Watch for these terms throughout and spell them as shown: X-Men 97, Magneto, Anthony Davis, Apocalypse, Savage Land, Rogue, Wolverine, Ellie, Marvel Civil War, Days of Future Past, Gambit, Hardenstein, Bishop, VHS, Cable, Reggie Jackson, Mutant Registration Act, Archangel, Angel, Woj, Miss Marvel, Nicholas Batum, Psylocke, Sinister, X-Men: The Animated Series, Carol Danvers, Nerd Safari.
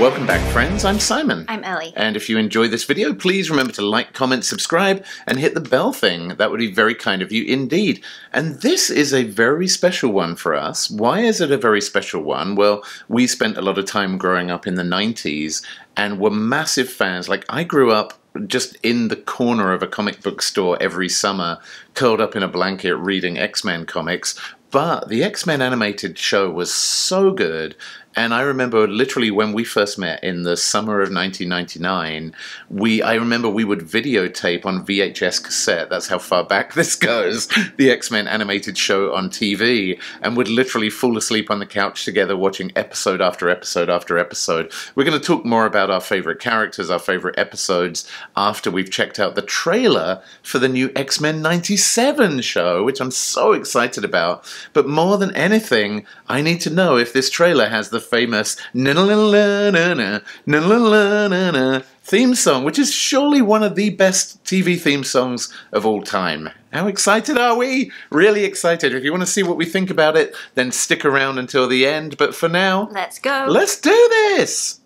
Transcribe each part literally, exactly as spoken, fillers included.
Welcome back, friends. I'm Simon. I'm Ellie. And if you enjoy this video, please remember to like, comment, subscribe, and hit the bell thing. That would be very kind of you indeed. And this is a very special one for us. Why is it a very special one? Well, we spent a lot of time growing up in the nineties and were massive fans. Like, I grew up just in the corner of a comic book store every summer, curled up in a blanket reading X-Men comics. But the X-Men animated show was so good, and I remember literally when we first met in the summer of nineteen ninety-nine, we I remember we would videotape on V H S cassette, that's how far back this goes, the X-Men animated show on T V, and would literally fall asleep on the couch together watching episode after episode after episode. We're going to talk more about our favorite characters, our favorite episodes, after we've checked out the trailer for the new X-Men ninety-seven show, which I'm so excited about. But more than anything, I need to know if this trailer has the famous na na na na na na na na theme song, which is surely one of the best T V theme songs of all time. How excited are we? Really excited. If you want to see what we think about it, then stick around until the end. But for now, let's go. Let's do this.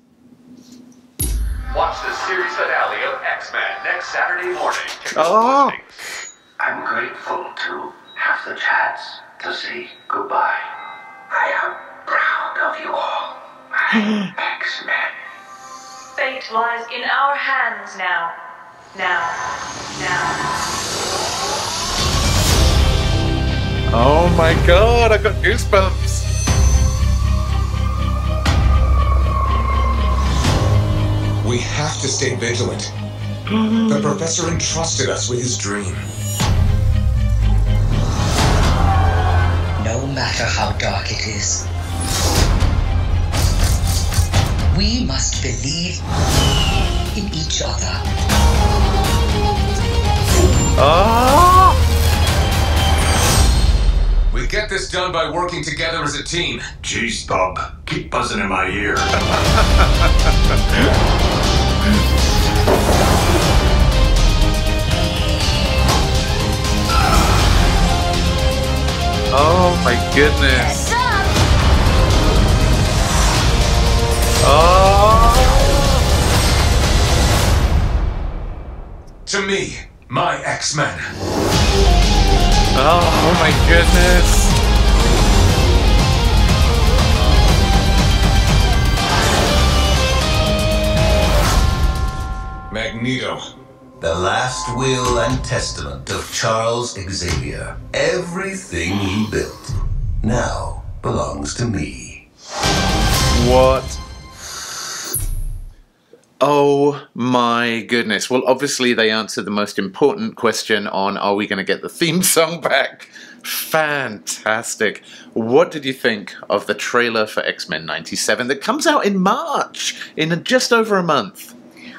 Watch the series finale of X-Men next Saturday morning. Oh. I'm grateful to have the chance to say goodbye. I am proud of you all, my X-Men. Fate lies in our hands now. Now. Now. Oh my god, I got goosebumps. We have to stay vigilant. The professor entrusted us with his dream. No matter how dark it is, we must believe in each other. Oh! We get this done by working together as a team. Jeez, Bob, keep buzzing in my ear. Oh my goodness. Oh. To me, my X-Men. Oh my goodness. Magneto. The last will and testament of Charles Xavier. Everything he built now belongs to me. What? Oh my goodness. Well, obviously they answered the most important question on, are we going to get the theme song back? Fantastic. What did you think of the trailer for X-Men ninety-seven that comes out in March, in just over a month?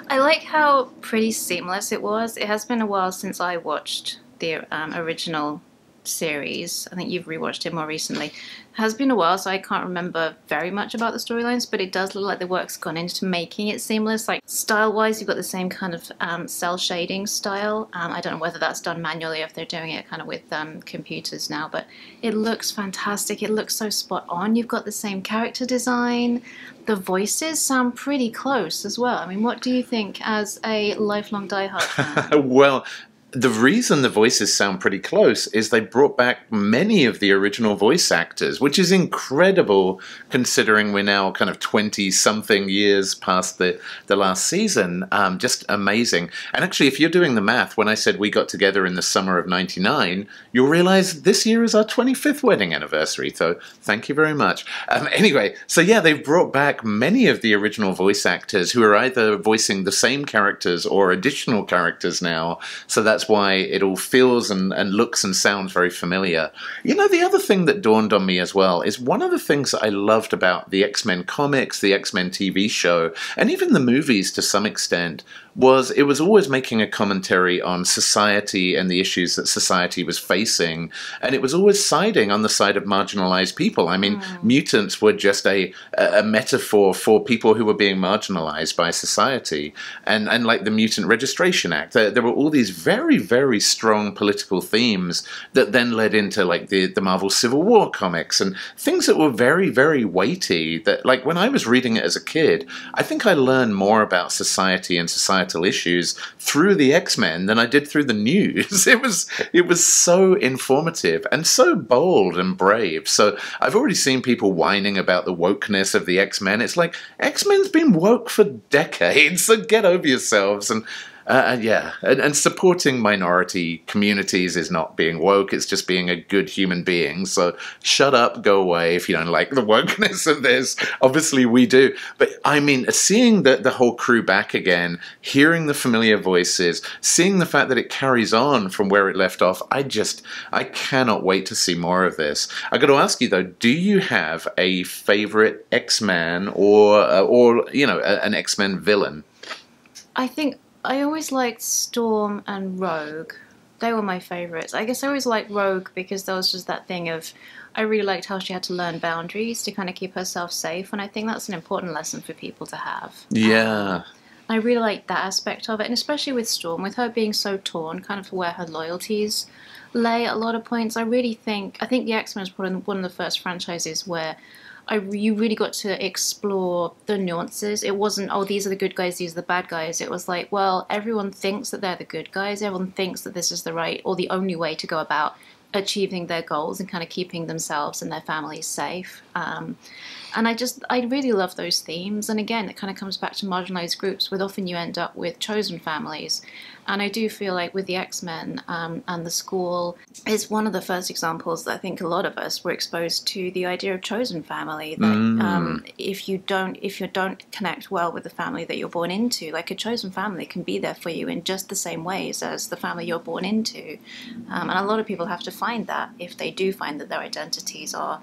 I like how pretty seamless it was. It has been a while since I watched the um, original series. I think you've rewatched it more recently. It has been a while, so I can't remember very much about the storylines, but it does look like the work's gone into making it seamless. Like, style-wise, you've got the same kind of um, cell shading style. Um, I don't know whether that's done manually or if they're doing it kind of with um, computers now, but it looks fantastic. It looks so spot on. You've got the same character design. The voices sound pretty close as well. I mean, what do you think as a lifelong diehard fan? Well, the reason the voices sound pretty close is they brought back many of the original voice actors, which is incredible considering we're now kind of twenty-something years past the, the last season. Um, just amazing. And actually, if you're doing the math, when I said we got together in the summer of ninety-nine, you'll realize this year is our twenty-fifth wedding anniversary, so thank you very much. Um, anyway, so yeah, they've brought back many of the original voice actors who are either voicing the same characters or additional characters now, so that's why it all feels and, and looks and sounds very familiar. You know, the other thing that dawned on me as well is one of the things that I loved about the X-Men comics, the X-Men T V show, and even the movies to some extent, was it was always making a commentary on society and the issues that society was facing, and it was always siding on the side of marginalized people. I mean, mm. mutants were just a, a metaphor for people who were being marginalized by society, and, and like the Mutant Registration Act. There, there were all these very very, very strong political themes that then led into like the, the Marvel Civil War comics and things that were very, very weighty that like when I was reading it as a kid, I think I learned more about society and societal issues through the X-Men than I did through the news. It was, it was so informative and so bold and brave. So I've already seen people whining about the wokeness of the X-Men. It's like, X-Men's been woke for decades, so get over yourselves. And Uh, yeah, and, and supporting minority communities is not being woke, it's just being a good human being. So shut up, go away if you don't like the wokeness of this. Obviously we do. But I mean, seeing the, the whole crew back again, hearing the familiar voices, seeing the fact that it carries on from where it left off, I just, I cannot wait to see more of this. I got to ask you though, do you have a favorite X-Man or, uh, or you know, a, an X-Men villain? I think... I always liked Storm and Rogue. They were my favourites. I guess I always liked Rogue because there was just that thing of, I really liked how she had to learn boundaries to kind of keep herself safe, and I think that's an important lesson for people to have. Yeah. Um, I really liked that aspect of it, and especially with Storm, with her being so torn, kind of where her loyalties lay at a lot of points. I really think, I think the X-Men is probably one of the first franchises where I, you really got to explore the nuances. It wasn't, oh, these are the good guys, these are the bad guys. It was like, well, everyone thinks that they're the good guys. Everyone thinks that this is the right or the only way to go about achieving their goals and kind of keeping themselves and their families safe. Um, and I just, I really love those themes. And again, it kind of comes back to marginalized groups, with often you end up with chosen families. And I do feel like with the X-Men um, and the school, it's one of the first examples that I think a lot of us were exposed to the idea of chosen family. That mm. um, if you don't, if you don't connect well with the family that you're born into, like a chosen family can be there for you in just the same ways as the family you're born into. Um, and a lot of people have to find that if they do find that their identities are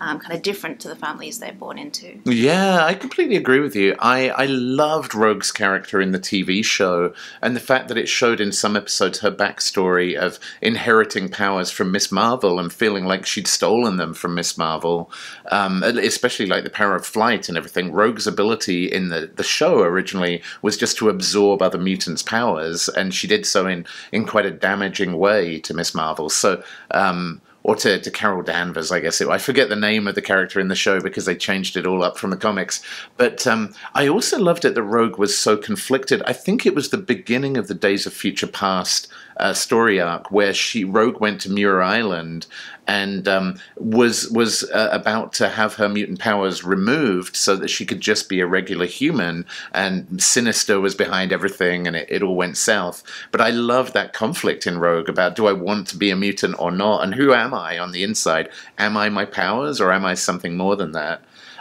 Um, kind of different to the families they're born into. Yeah, I completely agree with you. I, I loved Rogue's character in the T V show, and the fact that it showed in some episodes her backstory of inheriting powers from Miss Marvel and feeling like she'd stolen them from Miss Marvel, um, especially like the power of flight and everything. Rogue's ability in the, the show originally was just to absorb other mutants' powers, and she did so in, in quite a damaging way to Miss Marvel. So, um... or to, to Carol Danvers, I guess. It, I forget the name of the character in the show because they changed it all up from the comics. But um, I also loved it that Rogue was so conflicted. I think it was the beginning of the Days of Future Past uh, story arc where she Rogue went to Muir Island and um, was, was uh, about to have her mutant powers removed so that she could just be a regular human, and Sinister was behind everything, and it, it all went south. But I loved that conflict in Rogue about, do I want to be a mutant or not, and who am Am I on the inside? Am I my powers, or am I something more than that?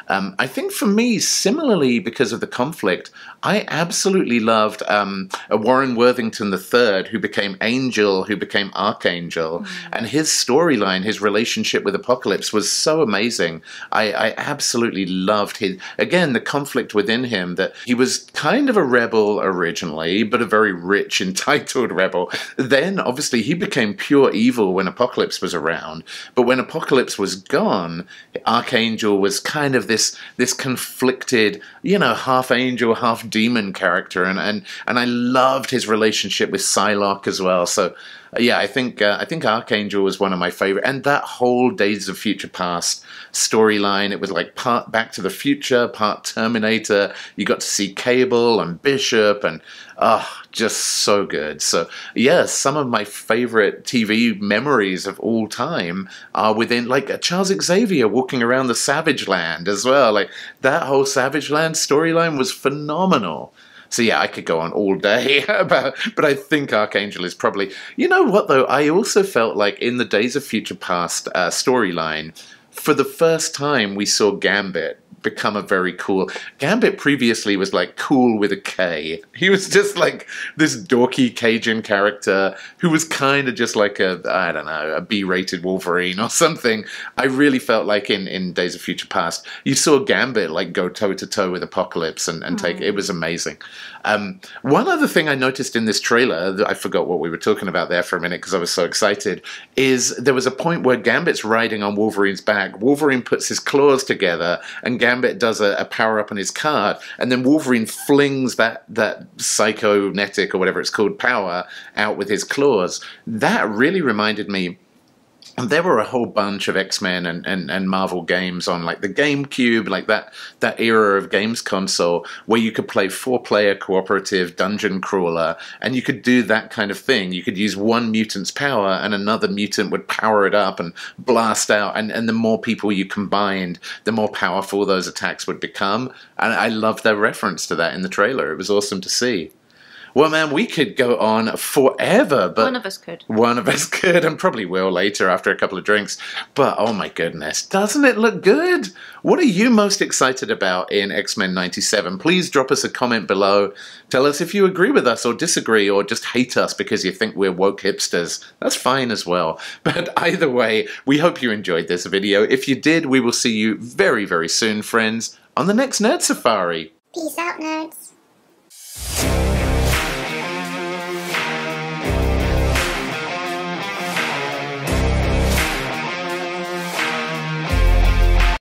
Um, I think for me, similarly, because of the conflict, I absolutely loved um, Warren Worthington the third, who became Angel, who became Archangel, mm-hmm. and his storyline, his relationship with Apocalypse was so amazing. I, I absolutely loved his, again, the conflict within him, that he was kind of a rebel originally, but a very rich, entitled rebel. Then, obviously, he became pure evil when Apocalypse was around, but when Apocalypse was gone, Archangel was kind of this This, this conflicted, you know, half angel, half demon character, and and and I loved his relationship with Psylocke as well. So yeah, I think uh, I think Archangel was one of my favorite, and that whole Days of Future Past storyline. It was like part Back to the Future, part Terminator. You got to see Cable and Bishop, and ah, oh, just so good. So yeah, some of my favorite T V memories of all time are within, like Charles Xavier walking around the Savage Land as well. Like that whole Savage Land storyline was phenomenal. So yeah, I could go on all day about, but I think Archangel is probably, you know what though? I also felt like in the Days of Future Past uh, storyline, for the first time we saw Gambit become a very cool, Gambit previously was like cool with a K. He was just like this dorky Cajun character who was kind of just like a, I don't know, a B rated Wolverine or something. I really felt like in, in Days of Future Past, you saw Gambit like go toe to toe with Apocalypse and, and take, it was amazing. Um, one other thing I noticed in this trailer, that I forgot what we were talking about there for a minute because I was so excited, is there was a point where Gambit's riding on Wolverine's back. Wolverine puts his claws together and Gambit Gambit does a, a power-up on his card, and then Wolverine flings that, that psychonetic, or whatever it's called, power out with his claws. That really reminded me. There were a whole bunch of X-Men and, and, and Marvel games on like the GameCube, like that, that era of games console, where you could play four-player cooperative dungeon crawler, and you could do that kind of thing. You could use one mutant's power, and another mutant would power it up and blast out, and, and the more people you combined, the more powerful those attacks would become. And I loved their reference to that in the trailer. It was awesome to see. Well, man, we could go on forever, but... One of us could. One of us could, and probably will later after a couple of drinks. But, oh my goodness, doesn't it look good? What are you most excited about in X-Men ninety-seven? Please drop us a comment below. Tell us if you agree with us or disagree, or just hate us because you think we're woke hipsters. That's fine as well. But either way, we hope you enjoyed this video. If you did, we will see you very, very soon, friends, on the next Nerd Safari. Peace out, nerds.